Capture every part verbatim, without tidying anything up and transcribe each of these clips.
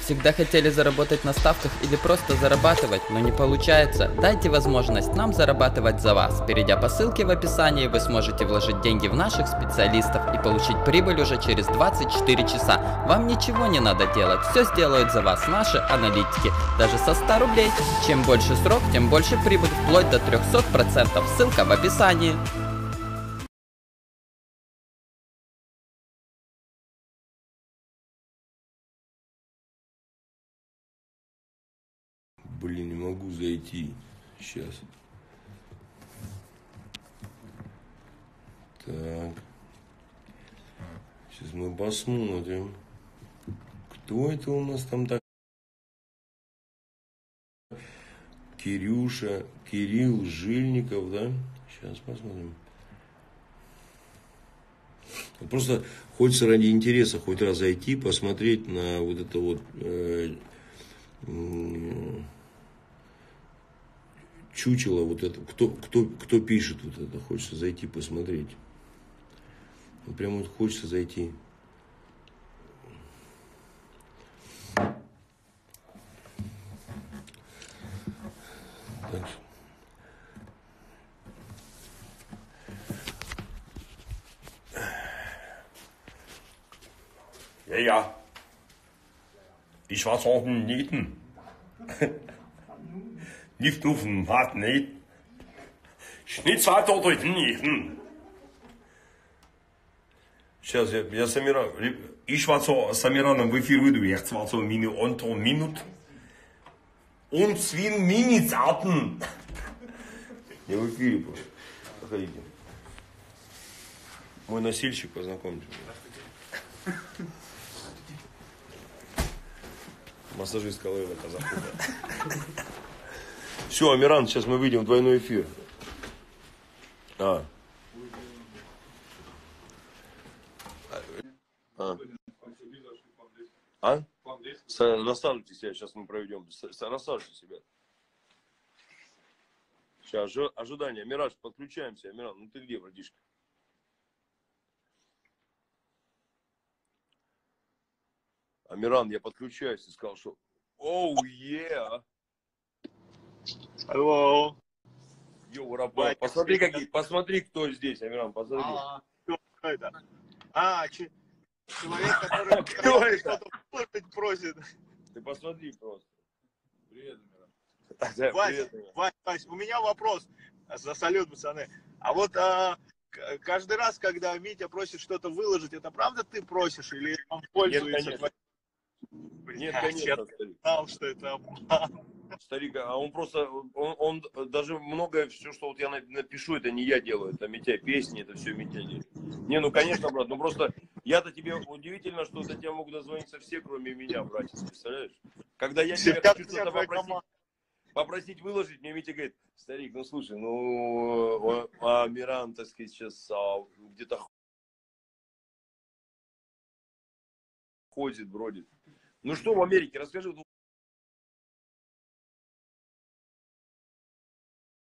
Всегда хотели заработать на ставках или просто зарабатывать, но не получается? Дайте возможность нам зарабатывать за вас. Перейдя по ссылке в описании, вы сможете вложить деньги в наших специалистов и получить прибыль уже через двадцать четыре часа. Вам ничего не надо делать, все сделают за вас наши аналитики. Даже со ста рублей. Чем больше срок, тем больше прибыль, вплоть до трёхсот процентов. Ссылка в описании. Блин, не могу зайти. Сейчас. Так. Сейчас мы посмотрим. Кто это у нас там так? Кирюша, Кирилл Жильников, да? Сейчас посмотрим. Просто хочется ради интереса хоть раз зайти, посмотреть на вот это вот... Э э чучело вот это, кто, кто, кто пишет вот это, хочется зайти посмотреть. Вот прям вот хочется зайти. Так. Ja, ja. Ich war auf dem Nieten. Nicht auf dem Hartnähten. Schnitzel hat auch durch den Nieten. Сейчас я, я с Амираном, ich war so, с Амираном в эфир выйду, я war so mini unter minut. Und zwin minizarten. Я в эфире просто. Заходите. Мой носильщик, познакомьтесь. Массажист Калыева, казахстан. Все, Амиран, сейчас мы выйдем в двойной эфир. А. А? а? Расслабьтесь, сейчас мы проведем. Расслабьтесь, ребят. Сейчас, ожидание. Мираж, подключаемся. Амиран, ну ты где, братишка? Амиран, я подключаюсь и сказал, что... Оу, еа! Алло! Йоу, раба! Посмотри, какие... Посмотри, кто здесь, Амиран, посмотри. А, кто это? А, че... человек, который... Кто это? Что-то просит. Ты посмотри просто. Привет, Амиран. Вась, Вась, Вась, у меня вопрос. За салют, пацаны. А вот... А... Каждый раз, когда Митя просит что-то выложить, это правда ты просишь или он пользуется? Нет, конечно. Нет, конечно, старик. Знал, что это обман. Старик, а он просто, он, он даже многое, все, что вот я напишу, это не я делаю, это Митя, песни, это все Митя делает. Не, ну конечно, брат, ну просто я-то тебе удивительно, что за тебя могут дозвониться все, кроме меня, братец, представляешь? Когда я тебя хочу что-то попросить. Попросить выложить, мне Митя говорит, старик, ну слушай, ну, Амиран, так сказать, сейчас а, где-то ходит, бродит. Ну что в Америке, расскажи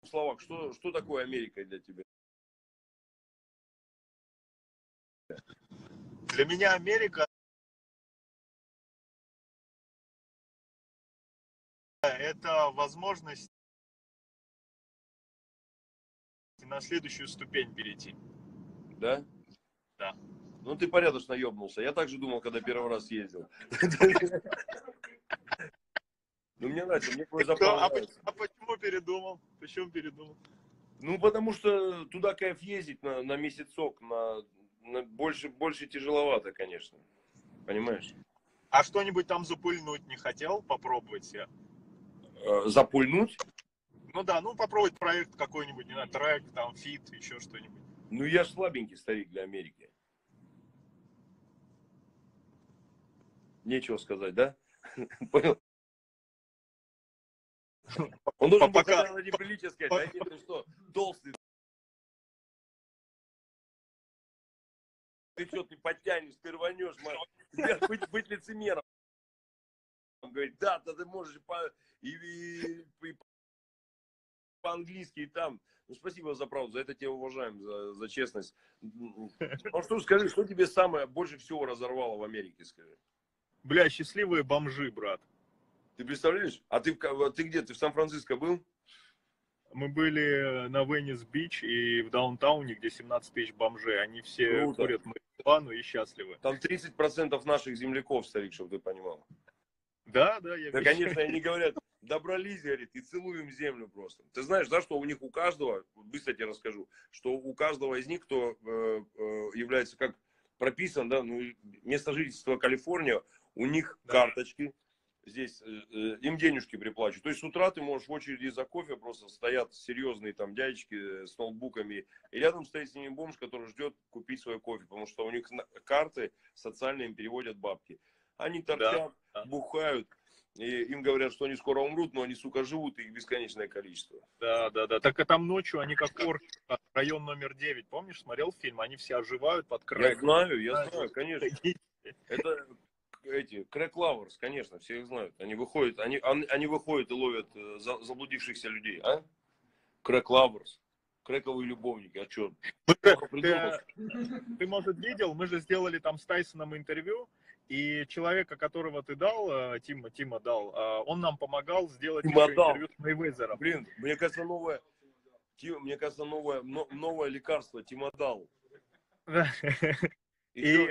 в словах, что, что такое Америка для тебя? Для меня Америка... это возможность на следующую ступень перейти. Да? Да. Ну ты порядочно ёбнулся. Я так же думал, когда первый раз ездил. Ну мне нравится, мне просто запомнилось. А почему передумал? Почему передумал? Ну потому что туда кайф ездить на месяцок, на больше тяжеловато, конечно. Понимаешь? А что-нибудь там запыльнуть не хотел? Попробовать себя? Запульнуть? Ну да, ну попробовать проект какой-нибудь, не знаю, трек, там, фит, еще что-нибудь. Ну я слабенький старик для Америки. Нечего сказать, да? Понял? Он должен пока на неприличие сказать, а ты что, толстый? Ты что, ты подтянешь, ты рванешь, мать. Быть лицемером. Он говорит, да, да ты можешь по-английски и, и, и, и, и там. Ну, спасибо за правду, за это тебя уважаем, за, за честность. Ну что, скажи, что тебе самое больше всего разорвало в Америке, скажи? Бля, счастливые бомжи, брат. Ты представляешь? А ты, ты где? Ты в Сан-Франциско был? Мы были на Венес-Бич и в даунтауне, где семнадцать тысяч бомжей. Они все круто курят марихуану и счастливы. Там тридцать процентов наших земляков, старик, чтобы ты понимал. Да, да, я да, вижу. Конечно, они говорят, добрались, говорит, и целуем землю просто. Ты знаешь, да, что у них у каждого, быстро тебе расскажу, что у каждого из них, кто э, э, является как прописан, да, ну, место жительства Калифорния, у них да. карточки, здесь э, э, им денежки приплачивают. То есть с утра ты можешь в очереди за кофе, просто стоят серьезные там дядечки с ноутбуками, и рядом стоит с ними бомж, который ждет купить свой кофе, потому что у них карты социальные им переводят бабки. Они торчат, да. бухают, и им говорят, что они скоро умрут, но они, сука, живут, их бесконечное количество. Да, да, да. Так а там ночью они как орки, район номер девять, помнишь, смотрел фильм? Они все оживают под крэк. Я знаю, я знаю, конечно. Это эти, крэк-лаверс, конечно, все их знают. Они выходят, они, они выходят и ловят заблудившихся людей, а? Крэк-лаверс. Крэковые любовники, а что? Ты, ты, может, видел, мы же сделали там с Тайсоном интервью, и человека, которого ты дал, Тима, Тима дал, он нам помогал сделать интервью с Мейвезером. Блин, мне кажется, новое, мне кажется, новое, новое лекарство Тима дал. И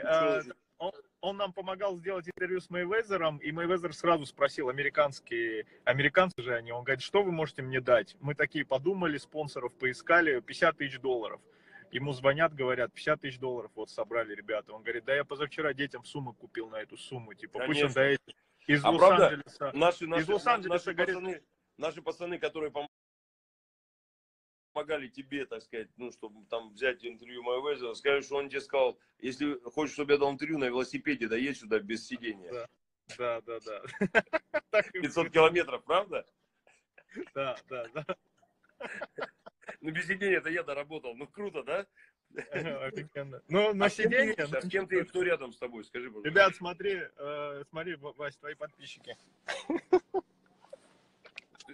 он, он нам помогал сделать интервью с Мейвезером, и Мейвезер сразу спросил, американские, американцы же они, он говорит, что вы можете мне дать? Мы такие подумали, спонсоров поискали, пятьдесят тысяч долларов. Ему звонят, говорят, пятьдесят тысяч долларов вот собрали ребята. Он говорит, да я позавчера детям сумму купил на эту сумму, типа, конечно. Пусть он доедет из а Лос-Анджелеса. Наши, наши, Лос наши, пацаны, наши пацаны, которые помогли, помогали тебе, так сказать, ну, чтобы там взять интервью Мейвезера, скажешь, что он тебе сказал, если хочешь, чтобы я дал интервью, на велосипеде доедь сюда без сидения. Да, да, да. да. пятьсот километров, правда? Да, да, да. Ну, без сидения это я доработал. Ну, круто, да? Ну, на сиденье. А с кем ты, кто рядом с тобой, скажи, пожалуйста. Ребят, смотри, смотри, Вась, твои подписчики.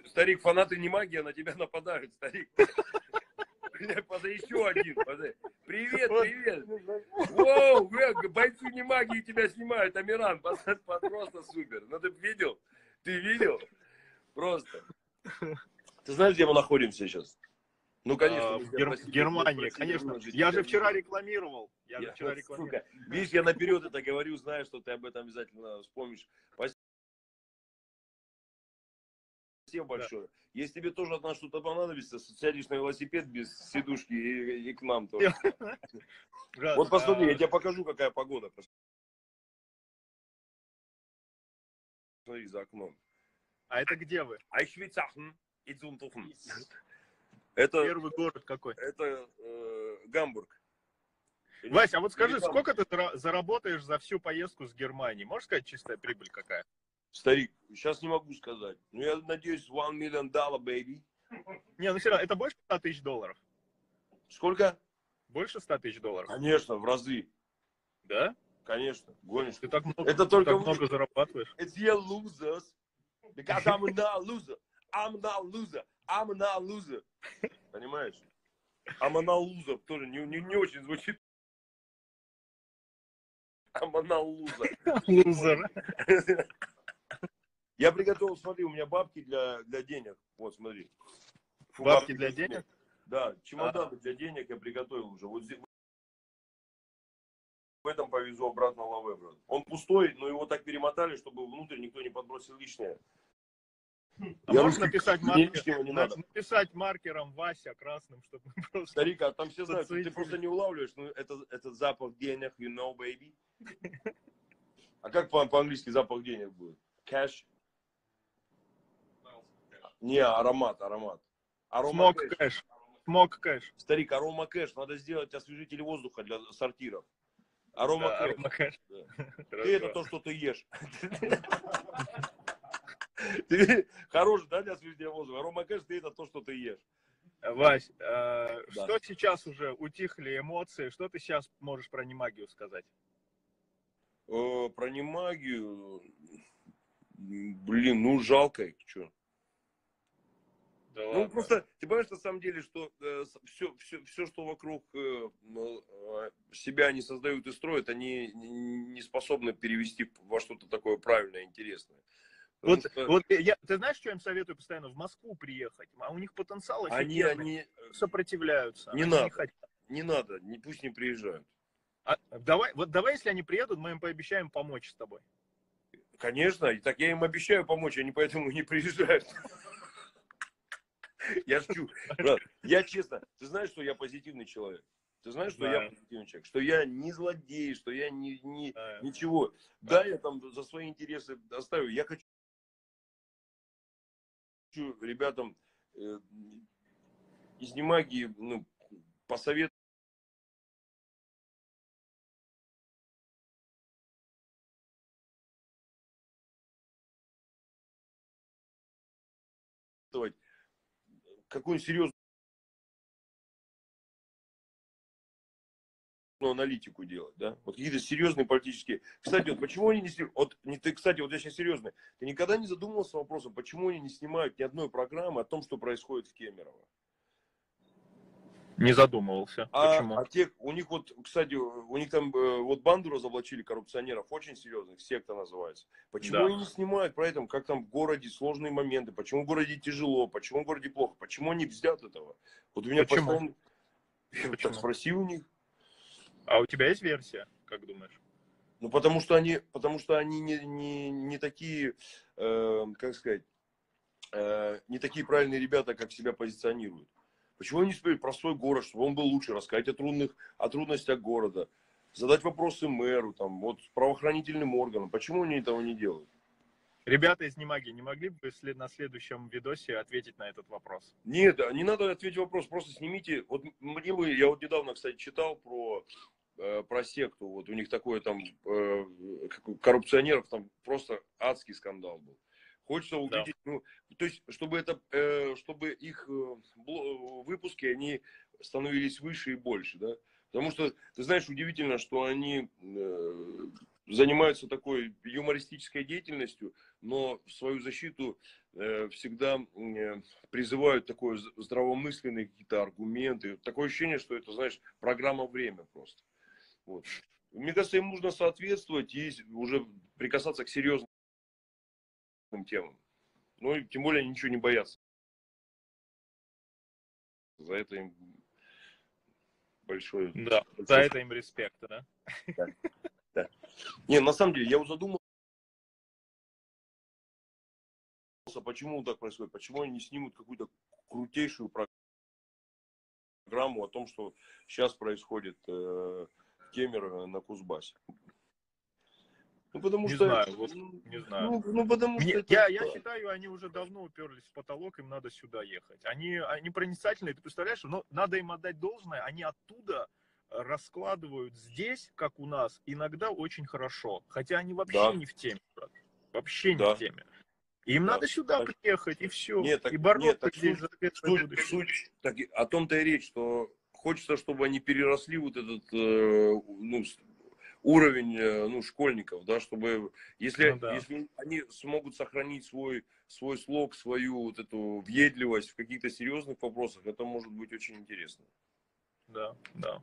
Старик, фанаты Немагия на тебя нападают, старик. Еще один. Привет, привет. Воу, бойцы Немагии тебя снимают, Амиран. Просто супер. Ну, ты видел? Ты видел? Просто. Ты знаешь, где мы находимся сейчас? Ну, конечно. А, в Гер... просили, Германии, просили, конечно. Жить. Я же вчера рекламировал. Я я, вчера рекламировал. Видишь, я наперед это говорю, знаю, что ты об этом обязательно вспомнишь. Спасибо, Спасибо да. большое. Если тебе тоже от нас что-то понадобится, сядешь на велосипед без сидушки и, и к нам тоже. Вот посмотри, я тебе покажу, какая погода. Смотри за окном. А это где вы? Это, первый город какой? Это э, Гамбург. Или, Вась, а вот скажи, сколько ты заработаешь за всю поездку с Германии? Можешь сказать, чистая прибыль какая? Старик, сейчас не могу сказать. Ну, я надеюсь, один миллион долларов, baby. Не, ну все равно, это больше ста тысяч долларов? Сколько? Больше ста тысяч долларов? Конечно, в разы. Да? Конечно, гонишь. Ты так много, это ты только так много зарабатываешь. It's your losers, because I'm not a loser. I'm not a loser. I'm not a loser. Понимаешь? I'm not a loser. Тоже не, не, не очень звучит. I'm not a loser. Loser. Я приготовил, смотри, у меня бабки для, для денег. Вот, смотри. Фу, бабки, бабки для денег? денег? Да, чемоданы а. для денег я приготовил уже. Вот здесь. В этом повезу обратно лаве, брат. Он пустой, но его так перемотали, чтобы внутрь никто не подбросил лишнее. А я можешь написать, маркер, не надо. написать маркером Вася красным, чтобы просто... Старик, а там все знают, ты просто не улавливаешь, ну это, это запах денег, you know, baby. А как по-английски запах денег будет? Cash? Не, аромат, аромат. Арома кэш. Смок кэш. Старик, арома кэш, надо сделать освежитель воздуха для сортиров. Арома да, кэш. Да. И это то, что ты ешь. Ты хорош, да, для освежения воздуха? Рома Кэш, ты это то, что ты ешь. Вась, э, да. что сейчас уже? Утихли эмоции. Что ты сейчас можешь про Немагию сказать? Э, про Немагию? Блин, ну жалко их, что? Да ну, ладно. Просто, ты понимаешь, на самом деле, что э, все, все, все, что вокруг э, э, себя они создают и строят, они не способны перевести во что-то такое правильное, интересное. Вот, что... вот я, ты знаешь, что я им советую постоянно? В Москву приехать, а у них потенциал офигенный, они, они... сопротивляются. Не они надо, не, хотят. не надо, не, пусть не приезжают. А, давай, вот давай, если они приедут, мы им пообещаем помочь с тобой. Конечно, и так я им обещаю помочь, они поэтому не приезжают. Я шучу, брат. Я честно, ты знаешь, что я позитивный человек. Ты знаешь, что да. я позитивный человек, что я не злодей, что я не, не, да, ничего. Да. да, я там за свои интересы оставлю. Я хочу ребятам э, из Немагии, ну, посоветовать. Какую-нибудь серьезную аналитику делать, да? Вот какие-то серьезные политические. Кстати, вот почему они не снимают? Вот, не ты, кстати, вот я сейчас серьезный. Ты никогда не задумывался вопросом, почему они не снимают ни одной программы о том, что происходит в Кемерово? Не задумывался. А, почему? А те, у них вот, кстати, у них там вот банду разоблачили коррупционеров, очень серьезных, секта называется. Почему да. они не снимают про это, как там в городе сложные моменты, почему в городе тяжело, почему в городе плохо, почему они взят этого? Вот у меня почему? постоянно... Почему? Я спроси у них. А у тебя есть версия, как думаешь? Ну, потому что они, потому что они не, не, не такие, э, как сказать, э, не такие правильные ребята, как себя позиционируют. Почему они не успели про свой город, чтобы он был лучше, рассказать о, трудных, о трудностях города, задать вопросы мэру, там, вот, правоохранительным органам? Почему они этого не делают? Ребята из Немагии, не могли бы на следующем видосе ответить на этот вопрос? Нет, не надо ответить вопрос, просто снимите. Вот мне бы, я вот недавно, кстати, читал про, про секту, вот у них такое там, коррупционеров там просто адский скандал был. Хочется увидеть, да. ну, то есть, чтобы, это, э, чтобы их выпуски, они становились выше и больше, да? Потому что, ты знаешь, удивительно, что они э, занимаются такой юмористической деятельностью, но в свою защиту э, всегда э, призывают такое здравомысленные какие-то аргументы. Такое ощущение, что это, знаешь, программа «Время» просто. Вот. Мне кажется, им нужно соответствовать и уже прикасаться к серьезным темам. Ну и тем более они ничего не боятся. За это им большое... Да, большое... за это им респект, да? Да, да. Не, на самом деле, я вот задумался, почему так происходит, почему они не снимут какую-то крутейшую программу о том, что сейчас происходит в Кемерово на Кузбассе. Ну, потому не что... Знаю, вот, не знаю. Ну, ну, потому Мне, что это... я, я считаю, они уже давно уперлись в потолок, им надо сюда ехать. Они, они проницательные, ты представляешь, но надо им отдать должное, они оттуда раскладывают здесь, как у нас, иногда очень хорошо. Хотя они вообще да. не в теме, брат. Вообще да. не в теме. Им да. надо сюда так... приехать, и все. Нет, так, и бороться здесь за суть, суть, так, о том-то и речь, что хочется, чтобы они переросли вот этот... Э, ну, уровень, ну, школьников, да, чтобы, если, ну, да. если они смогут сохранить свой, свой слог, свою вот эту въедливость в каких-то серьезных вопросах, это может быть очень интересно. Да, да.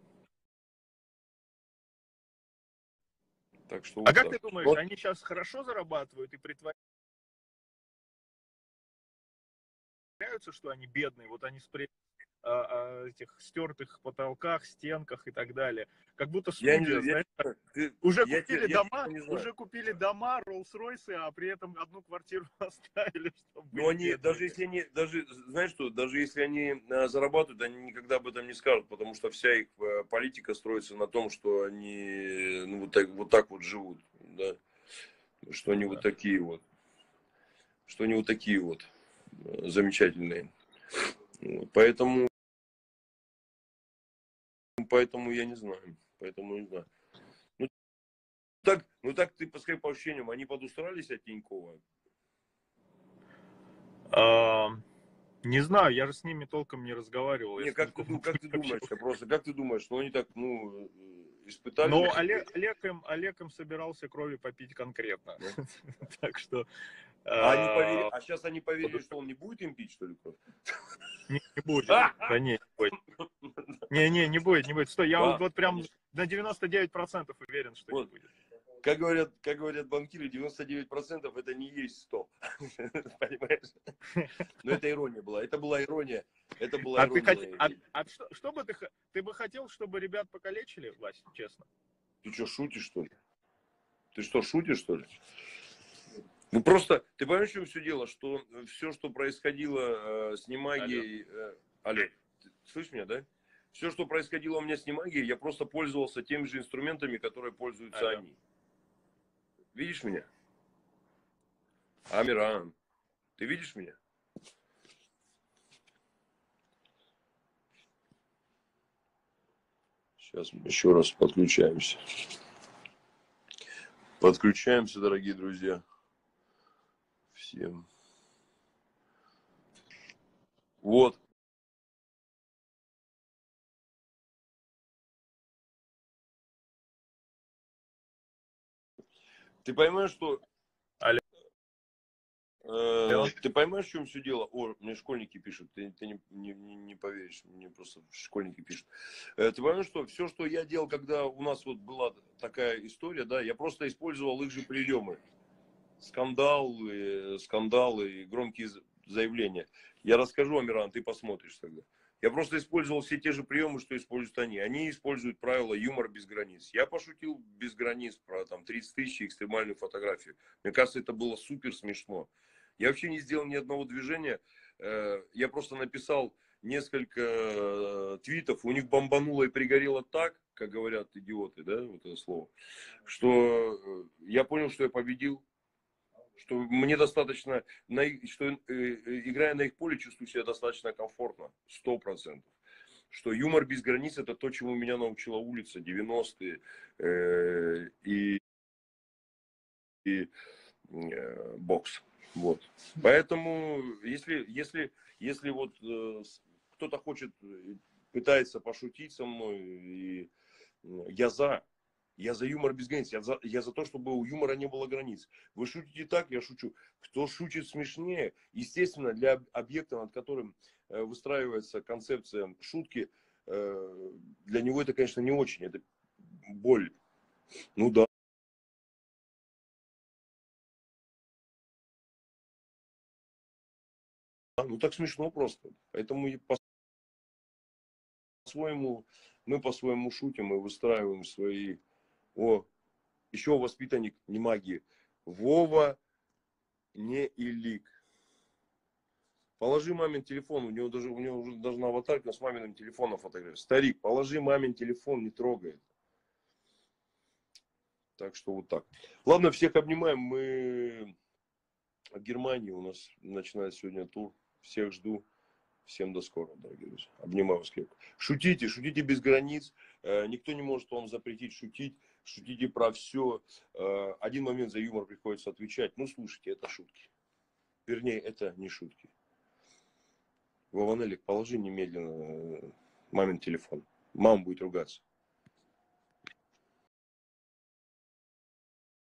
Так что, а вот как так. ты думаешь, вот. они сейчас хорошо зарабатывают и притворяются, что они бедные, вот они спрятались? Этих стертых потолках, стенках и так далее. Как будто студия, знаешь, я, уже, я, купили я, дома, я уже купили дома, Роллс-Ройсы, а при этом одну квартиру оставили. Чтобы Но они, бедные. даже если они, даже, знаешь что, даже если они зарабатывают, они никогда об этом не скажут, потому что вся их политика строится на том, что они ну, вот, так, вот так вот живут, да? Что они да. вот такие вот, что они вот такие вот замечательные. Поэтому Поэтому я не знаю. Поэтому не знаю. Ну так, ну, так ты, пускай по ощущениям, они подустроились от Тинькова? А, не знаю, я же с ними толком не разговаривал. Не, как, ты, как ты думаешь, просто как ты думаешь, что они так, ну, испытали? Но Олег, Олег, им, Олег им собирался крови попить конкретно. Так что А, они поверили, а сейчас они поверили, что он не будет импить, что ли? Не, не будет. Да не, не будет. Не, не, не будет, не будет. Стой, я да, вот прям на девяносто девять процентов уверен, что вот. Не будет. Как говорят, как говорят банкиры, девяносто девять процентов это не есть сто процентов. Понимаешь? Но это ирония была. Это была ирония. Это была а ирония. Ты хот... а, а что, что бы ты... ты бы хотел, чтобы ребят покалечили, Вася, честно? Ты что, шутишь, что ли? Ты что, шутишь, что ли? Ну просто, ты понимаешь, в чем все дело? Что все, что происходило э, с Немагией... Э, Олег, ты слышишь меня, да? Все, что происходило у меня с Немагией, я просто пользовался теми же инструментами, которые пользуются Алло. Они. Видишь меня? Амиран, ты видишь меня? Сейчас мы еще раз подключаемся. Подключаемся, дорогие друзья. Всем. Вот. Ты понимаешь, что... Алло. Э, ты понимаешь, в чем все дело? О, мне школьники пишут. Ты, ты не, не, не поверишь. Мне просто школьники пишут. Э, ты понимаешь, что все, что я делал, когда у нас вот была такая история, да, я просто использовал их же приемы. Скандалы, скандалы, громкие заявления. Я расскажу, Амиран, ты посмотришь тогда. Я просто использовал все те же приемы, что используют они. Они используют правило юмор без границ. Я пошутил без границ про там тридцать тысяч экстремальную фотографию. Мне кажется, это было супер смешно. Я вообще не сделал ни одного движения. Я просто написал несколько твитов. У них бомбануло и пригорело так, как говорят идиоты, да, вот это слово. Что я понял, что я победил. Что мне достаточно, на, что э, играя на их поле, чувствую себя достаточно комфортно, сто процентов. Что юмор без границ – это то, чему меня научила улица, девяностые. Э, и и э, бокс. Вот. Поэтому, если, если, если вот э, кто-то хочет, пытается пошутить со мной, и, э, я за. Я за юмор без границ, я за, я за то, чтобы у юмора не было границ. Вы шутите так, я шучу. Кто шутит смешнее? Естественно, для объекта, над которым выстраивается концепция шутки, для него это, конечно, не очень, это боль. Ну да. Ну так смешно просто. Поэтому по-своему, мы по-своему шутим и выстраиваем свои... О, еще воспитанник Немагии. Вова Неилик. Положи мамин телефон. У него даже у него уже должна аватарка с маминым телефоном фотографировать. Старик, положи мамин телефон, не трогает. Так что вот так. Ладно, всех обнимаем. Мы в Германии. У нас начинает сегодня тур. Всех жду. Всем до скорого, дорогие друзья. Обнимаю вас крепко. Шутите, шутите без границ. Никто не может вам запретить шутить. Шутите про все. Один момент за юмор приходится отвечать. Ну, слушайте, это шутки. Вернее, это не шутки. Вова Неилик, положи немедленно мамин телефон. Мама будет ругаться.